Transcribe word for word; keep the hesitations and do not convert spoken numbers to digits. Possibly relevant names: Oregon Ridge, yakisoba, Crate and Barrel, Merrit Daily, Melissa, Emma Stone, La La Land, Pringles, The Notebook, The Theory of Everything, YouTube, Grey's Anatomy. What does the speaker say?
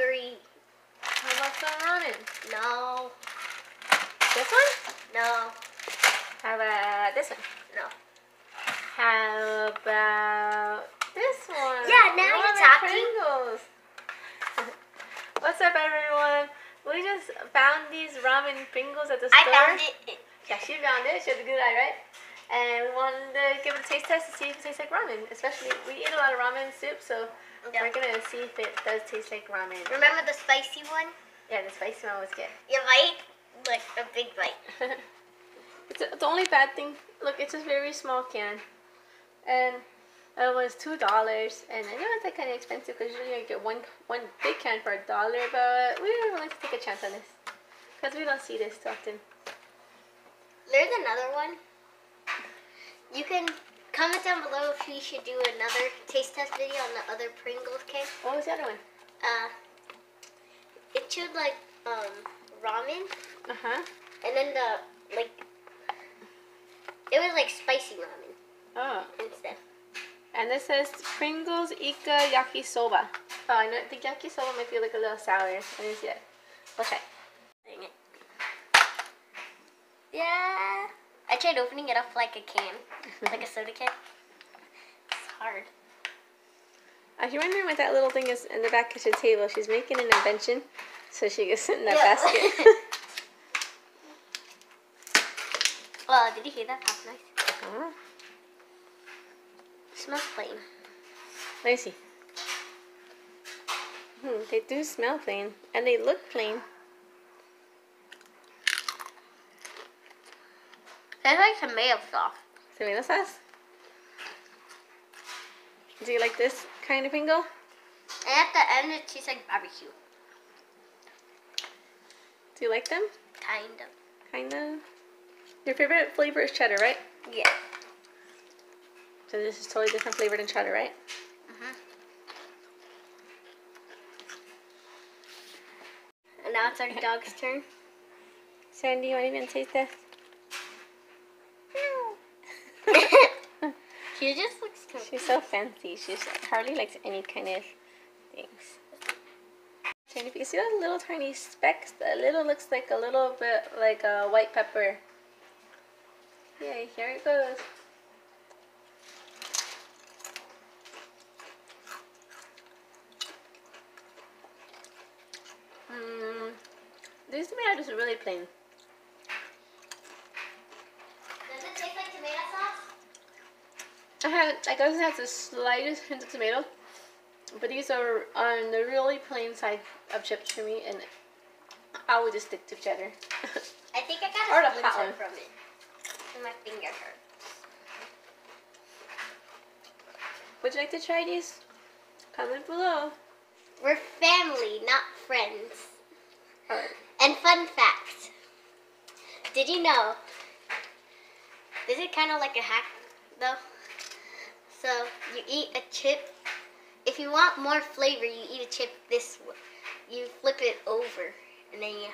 hungry. How about the ramen? No. This one? No. How about this one? No. How about this one? Yeah, now ramen you're talking. Pringles. What's up, everyone? We just found these ramen Pringles at the store. I found it. Yeah, she found it. She has a good eye, right? And we wanted to give it a taste test to see if it tastes like ramen. Especially, we eat a lot of ramen soup, so yeah. We're going to see if it does taste like ramen. Remember the spicy one? Yeah, the spicy one was good. You bite? Like a big bite. It's a, the only bad thing, look, it's a very small can. And it was two dollars. And I know it's like kind of expensive because usually you get one, one big can for a dollar. But we were willing to take a chance on this because we don't see this too often. There's another one. You can comment down below if we should do another taste test video on the other Pringles cake. What was the other one? Uh, it showed like um ramen. Uh huh. And then the like, it was like spicy ramen. Oh. Instead. And this says Pringles Ika Yakisoba. Oh, I know the yakisoba might be like a little sour. I didn't see it. We'll try. Dang it. Yeah. I tried opening it up like a can, like a soda can. It's hard. I was wondering what that little thing is in the back kitchen table. She's making an invention so she can sit in that yeah. basket. Well, did you hear that? That's nice. Uh-huh. It smells plain. Let me see. Hmm, they do smell plain, and they look plain. I like tomato sauce. Tomato sauce? Do you like this kind of Pringle? And at the end it tastes like barbecue. Do you like them? Kind of. Kind of. Your favorite flavor is cheddar, right? Yeah. So this is totally different flavor than cheddar, right? Uh-huh. And now it's our dog's turn. Sandy, you want to even taste this? She just looks so She's so fancy. She hardly likes any kind of things. And if you see those little tiny specks, that little looks like a little bit like a white pepper. Yay, here it goes. Mm, these tomatoes are just really plain. I had, I guess it has the slightest hint of tomato, but these are on the really plain side of chips for me, and I would just stick to cheddar. I think I got a splinter from it, and my finger hurts. Would you like to try these? Comment below. We're family, not friends. Right. And fun fact, did you know, this is kind of like a hack though. So you eat a chip. If you want more flavor, you eat a chip this way. You flip it over, and then you.